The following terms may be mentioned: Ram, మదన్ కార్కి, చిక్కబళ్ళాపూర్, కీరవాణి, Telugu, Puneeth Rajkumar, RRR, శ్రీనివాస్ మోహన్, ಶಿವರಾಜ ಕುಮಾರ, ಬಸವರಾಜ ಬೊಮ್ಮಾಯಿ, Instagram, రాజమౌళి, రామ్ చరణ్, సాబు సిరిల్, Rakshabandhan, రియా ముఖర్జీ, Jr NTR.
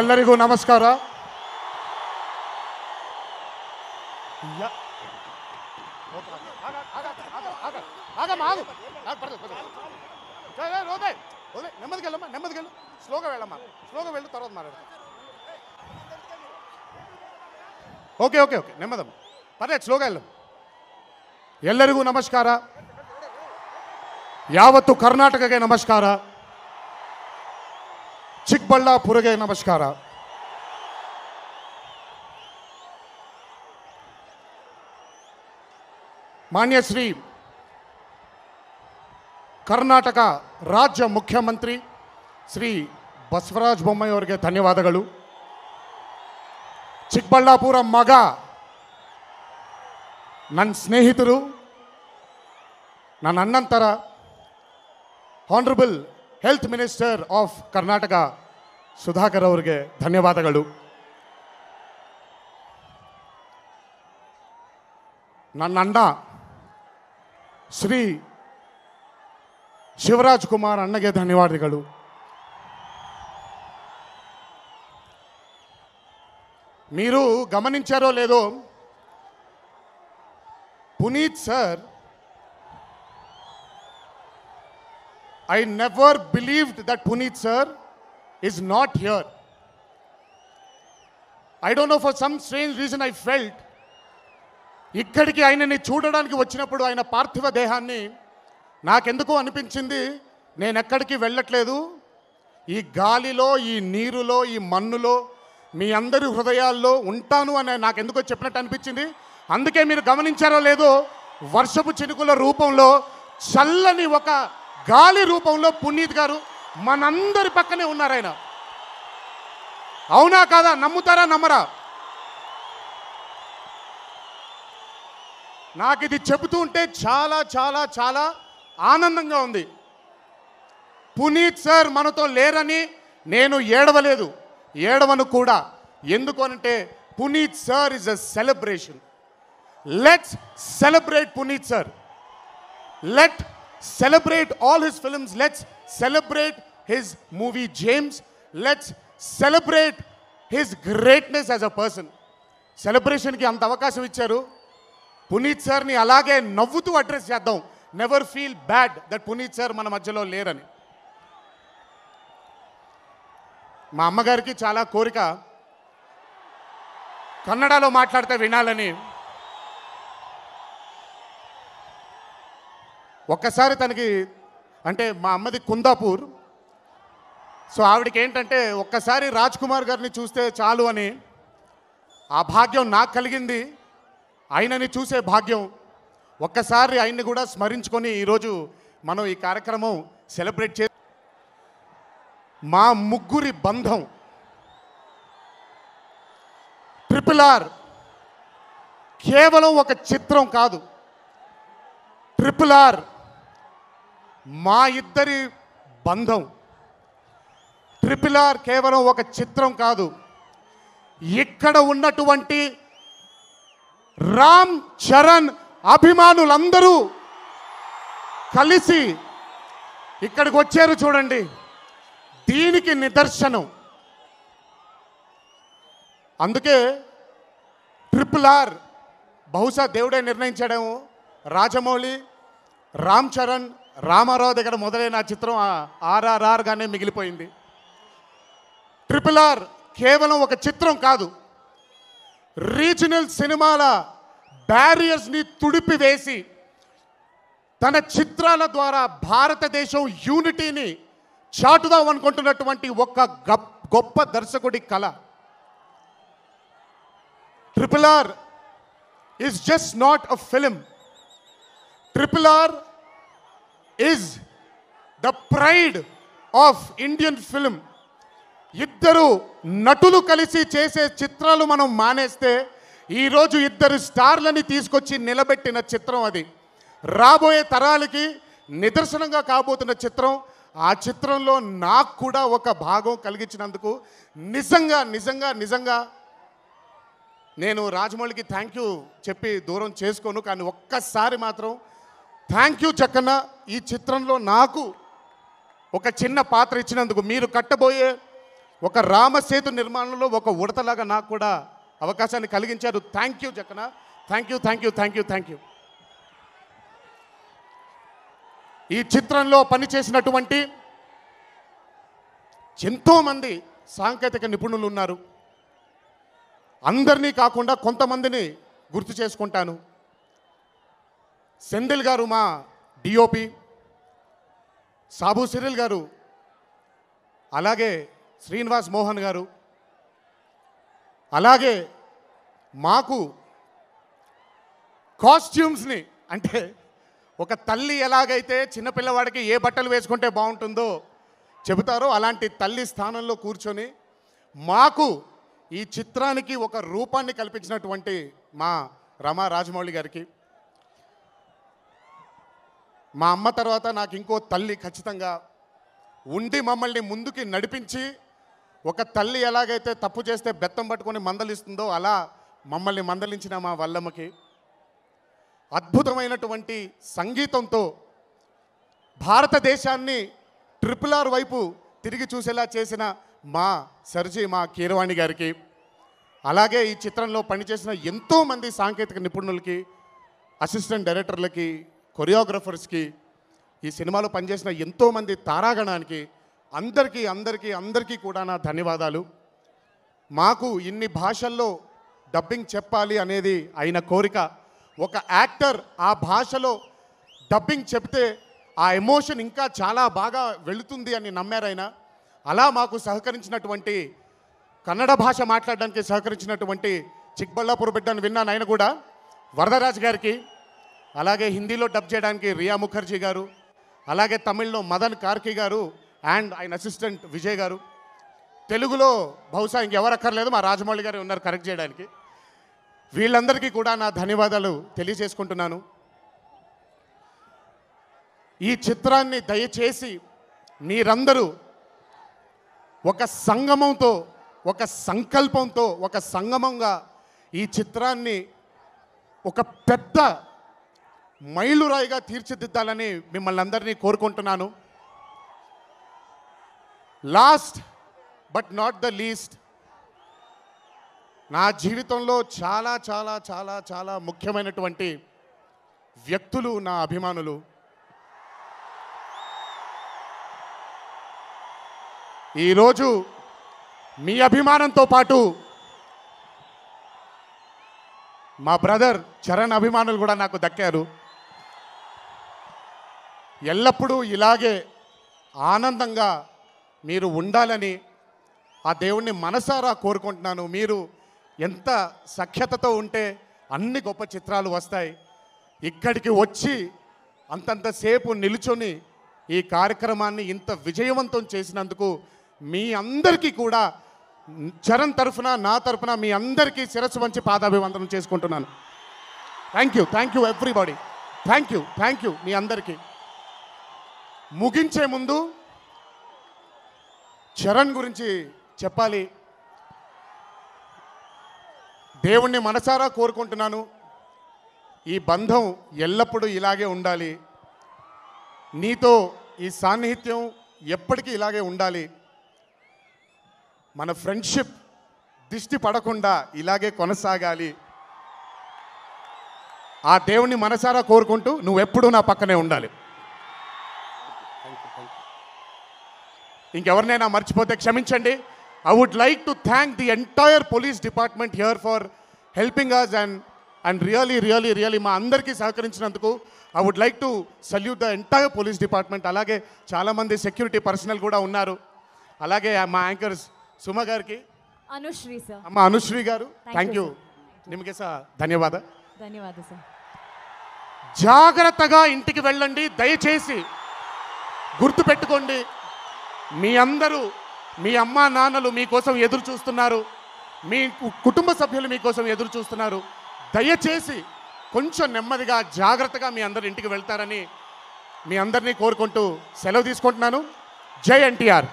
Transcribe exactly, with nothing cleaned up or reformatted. ಎಲ್ಲರಿಗೂ ನಮಸ್ಕಾರ ನೆಮ್ಮದಿಗೆಲ್ಲಮ್ಮ ನೆಮ್ಮದಿಗೆಲ್ಲ ಶ್ಲೋಕ ಹೇಳಮ್ಮ ಶ್ಲೋಕ ಹೇಳಿ ತರೋದು ಮಾಡ ಓಕೆ ಓಕೆ ಓಕೆ ನೆಮ್ಮದಮ್ಮ ಪರೇ ಶ್ಲೋಕ ಹೇಳಮ್ಮ ಎಲ್ಲರಿಗೂ ನಮಸ್ಕಾರ ಯಾವತ್ತು ಕರ್ನಾಟಕಕ್ಕೆ ನಮಸ್ಕಾರ ಚಿಕ್ಕಬಳ್ಳಾಪುರಗೆ ನಮಸ್ಕಾರ ಮಾನ್ಯ ಶ್ರೀ ಕರ್ನಾಟಕ ರಾಜ್ಯ ಮುಖ್ಯಮಂತ್ರಿ ಶ್ರೀ ಬಸವರಾಜ ಬೊಮ್ಮಾಯಿ ಅವರಿಗೆ ಧನ್ಯವಾದಗಳು ಚಿಕ್ಕಬಳ್ಳಾಪುರ ಮಗ ನನ್ನ ಸ್ನೇಹಿತರು ನನ್ನ ಅಣ್ಣಂತರ honourable health minister of Karnataka Sudhakar अवरिगे धन्यवादगळु नन्न अण्ण श्री शिवराज कुमार अण्णगे धन्यवादगळु मीरू गमनिंचारो लेदो Puneeth sir I never believed that Puneeth sir is not here. I don't know, for some strange reason I felt ikkadiki aynani choodadaniki vachinappudu ayana parthiva dehanni nakenduko anipinchindi nenu ekkadiki vellatledu ee gaalilo ee neerulo ee mannulo mee andaru hrudayallo untanu ane nakenduko cheppinattu anipinchindi anduke meeru gamanincharo ledo varshapu chinukula roopamlo challani oka గాలి రూపంలో పునీత్ గారు మనందరి పక్కనే ఉన్నారు ఆయన అవునా కాదా నమ్ముతారా నమ్మరా నాకు ఇది చెప్తూ ఉంటే చాలా చాలా చాలా ఆనందంగా ఉంది పునీత్ సార్ మనతో లేరని నేను ఏడవలేదు ఏడవను కూడా ఎందుకు అంటే Puneeth sir is a celebration let's celebrate Puneeth sir let celebrate all his films let's celebrate his movie James let's celebrate his greatness as a person celebration ki anta avakasham icharu Puneeth sir ni alage navvutu address cheddam never feel bad that Puneeth sir mana madhyalo lerani ma amma gariki chaala korika kannadalo maatladte vinalani ఒక్కసారి తనకి అంటే మా అమ్మది Kundapur so ఆవిడకి ఏంటంటే ఒక్కసారి రాజ్ కుమార్ గారిని చూస్తే చాలు అని ఆ భాగ్యం నాకు కలిగింది ఆయనని చూసే భాగ్యం ఒక్కసారి ఆయన్ని కూడా స్మరించుకొని ఈరోజు మనం ఈ కార్యక్రమం సెలబ్రేట్ చే మా ముగ్గురి బంధం ట్రిపుల్ ఆర్ కేవలం ఒక చిత్రం కాదు ట్రిపుల్ ఆర్ మా ఇద్దరి బంధం ట్రిపుల్ ఆర్ కేవలం ఒక చిత్రం కాదు ఇక్కడ ఉన్నటువంటి రామ్ చరణ్ అభిమానులందరూ కలిసి ఇక్కడికి వచ్చారు చూడండి దీనికి నిదర్శనం అందుకే ట్రిపుల్ ఆర్ బహుశా దేవుడే నిర్ణయించడేమో రాజమౌళి రామ్ చరణ్ రామారావు దగ్గర మొదలైన చిత్రం ఆర్ఆర్ఆర్గానే మిగిలిపోయింది ట్రిపుల్ ఆర్ కేవలం ఒక చిత్రం కాదు రీజనల్ సినిమాల బ్యారియర్స్ని తుడిపివేసి తన చిత్రాల ద్వారా భారతదేశం యూనిటీని చాటుదాం అనుకుంటున్నటువంటి ఒక గొప్ప దర్శకుడి కళ triple R is just not a film Triple R is the pride of Indian film. ఇద్దరు నటులు కలిసి చేసే చిత్రాలు మనం మానేస్తే ఈరోజు ఇద్దరు స్టార్లని తీసుకొచ్చి నిలబెట్టిన చిత్రం అది రాబోయే తరాలకి నిదర్శనంగా కాబోతున్న చిత్రం ఆ చిత్రంలో నాకు కూడా ఒక భాగం కలిగించినందుకు నిజంగా నిజంగా నిజంగా నేను రాజమౌళికి థ్యాంక్ యూ చెప్పి దూరం చేసుకోను కానీ ఒక్కసారి మాత్రం థ్యాంక్ యూ చక్కన్న ఈ చిత్రంలో నాకు ఒక చిన్న పాత్ర ఇచ్చినందుకు మీరు కట్టబోయే ఒక రామసేతు నిర్మాణంలో ఒక ఉడతలాగా నాకు కూడా అవకాశాన్ని కలిగించారు. Thank you జకన. Thank you thank you thank you thank you. ఈ చిత్రంలో పని చేసినటువంటి ఎంతో మంది సాంకేతిక నిపుణులు ఉన్నారు. అందర్నీ కాకుండా కొంతమందిని గుర్తు చేసుకుంటాను. సెందిల్ గారు మా డిఓపి, సాబు సిరిల్ గారు, అలాగే శ్రీనివాస్ మోహన్ గారు, అలాగే మాకు కాస్ట్యూమ్స్ని అంటే ఒక తల్లి ఎలాగైతే చిన్నపిల్లవాడికి ఏ బట్టలు వేసుకుంటే బాగుంటుందో చెబుతారో అలాంటి తల్లి స్థానంలో కూర్చొని మాకు ఈ చిత్రానికి ఒక రూపాన్ని కల్పించినటువంటి మా రమా రాజమౌళి గారికి, మా అమ్మ తర్వాత నాకు ఇంకో తల్లి ఖచ్చితంగా ఉండి మమ్మల్ని ముందుకి నడిపించి ఒక తల్లి ఎలాగైతే తప్పు చేస్తే బెత్తం పట్టుకొని మందలిస్తుందో అలా మమ్మల్ని మందలించిన మా వల్లమ్మకి, అద్భుతమైనటువంటి సంగీతంతో భారతదేశాన్ని ట్రిపుల్ ఆర్ వైపు తిరిగి చూసేలా చేసిన మా సర్జీ మా కీరవాణి గారికి, అలాగే ఈ చిత్రంలో పనిచేసిన ఎంతోమంది సాంకేతిక నిపుణులకి, అసిస్టెంట్ డైరెక్టర్లకి, కొరియోగ్రాఫర్స్కి, ఈ సినిమాలో పనిచేసిన ఎంతోమంది తారాగణానికి, అందరికీ అందరికీ అందరికీ కూడా నా ధన్యవాదాలు. మాకు ఇన్ని భాషల్లో డబ్బింగ్ చెప్పాలి అనేది ఆయన కోరిక. ఒక యాక్టర్ ఆ భాషలో డబ్బింగ్ చెప్తే ఆ ఎమోషన్ ఇంకా చాలా బాగా వెళుతుంది అని నమ్మారాయన. అలా మాకు సహకరించినటువంటి, కన్నడ భాష మాట్లాడడానికి సహకరించినటువంటి చిక్బళ్ళాపూర్ బిడ్డను విన్నాను ఆయన కూడా, వరదరాజు గారికి, అలాగే హిందీలో డబ్ చేయడానికి రియా ముఖర్జీ గారు, అలాగే తమిళ్లో మదన్ కార్కి గారు అండ్ ఆయన అసిస్టెంట్ విజయ్ గారు, తెలుగులో బహుశా ఇంకెవరు అక్కర్లేదు మా రాజమౌళి గారు ఉన్నారు కరెక్ట్ చేయడానికి. వీళ్ళందరికీ కూడా నా ధన్యవాదాలు తెలియజేసుకుంటున్నాను. ఈ చిత్రాన్ని దయచేసి మీరందరూ ఒక సంగమంతో, ఒక సంకల్పంతో, ఒక సంగమంగా ఈ చిత్రాన్ని ఒక పెద్ద మైలురాయిగా తీర్చిదిద్దాలని మిమ్మల్ని అందరినీ కోరుకుంటున్నాను. Last but not the least, నా జీవితంలో చాలా చాలా చాలా చాలా ముఖ్యమైనటువంటి వ్యక్తులు నా అభిమానులు. ఈరోజు మీ అభిమానంతో పాటు మా బ్రదర్ చరణ్ అభిమానులు కూడా నాకు దక్కారు. ఎల్లప్పుడూ ఇలాగే ఆనందంగా మీరు ఉండాలని ఆ దేవుణ్ణి మనసారా కోరుకుంటున్నాను. మీరు ఎంత సఖ్యతతో ఉంటే అన్ని గొప్ప చిత్రాలు వస్తాయి. ఇక్కడికి వచ్చి అంతంతసేపు నిలుచొని ఈ కార్యక్రమాన్ని ఇంత విజయవంతం చేసినందుకు మీ అందరికీ కూడా చరణ్ తరఫున, నా తరఫున మీ అందరికీ శిరస్సు వంచి పాదాభివందనం చేసుకుంటున్నాను. Thank you thank you everybody. Thank you thank you మీ అందరికీ. ముగించే ముందు చరణ్ గురించి చెప్పాలి. దేవుణ్ణి మనసారా కోరుకుంటున్నాను, ఈ బంధం ఎల్లప్పుడూ ఇలాగే ఉండాలి, నీతో ఈ సాన్నిహిత్యం ఎప్పటికీ ఇలాగే ఉండాలి, మన ఫ్రెండ్షిప్ దిష్టి పడకుండా ఇలాగే కొనసాగాలి. ఆ దేవుణ్ణి మనసారా కోరుకుంటూ నువ్వెప్పుడూ నా పక్కనే ఉండాలి. ఇంకెవరినైనా మర్చిపోతే క్షమించండి. I would like to thank the entire police department here for helping us and and really really really మా అందరికీ సహకరించినందుకు I would like to salute the entire police department. అలాగే చాలామంది సెక్యూరిటీ పర్సనల్ కూడా ఉన్నారు. అలాగే మా యాంకర్స్ సుమ గారికి, అనుశ్రీ సార్, అమ్మ అనుశ్రీ గారు, థ్యాంక్ యూ నిమ్గే సార్, ధన్యవాద ధన్యవాద సార్. జాగ్రత్తగా ఇంటికి వెళ్ళండి, దయచేసి గుర్తుపెట్టుకోండి. మీ అందరూ, మీ అమ్మ నాన్నలు మీకోసం ఎదురు చూస్తున్నారు, మీ కుటుంబ సభ్యులు మీకోసం ఎదురు చూస్తున్నారు. దయచేసి కొంచెం నెమ్మదిగా జాగ్రత్తగా మీ అందరు ఇంటికి వెళ్తారని మీ అందరినీ కోరుకుంటూ సెలవు తీసుకుంటున్నాను. జై ఎన్టీఆర్.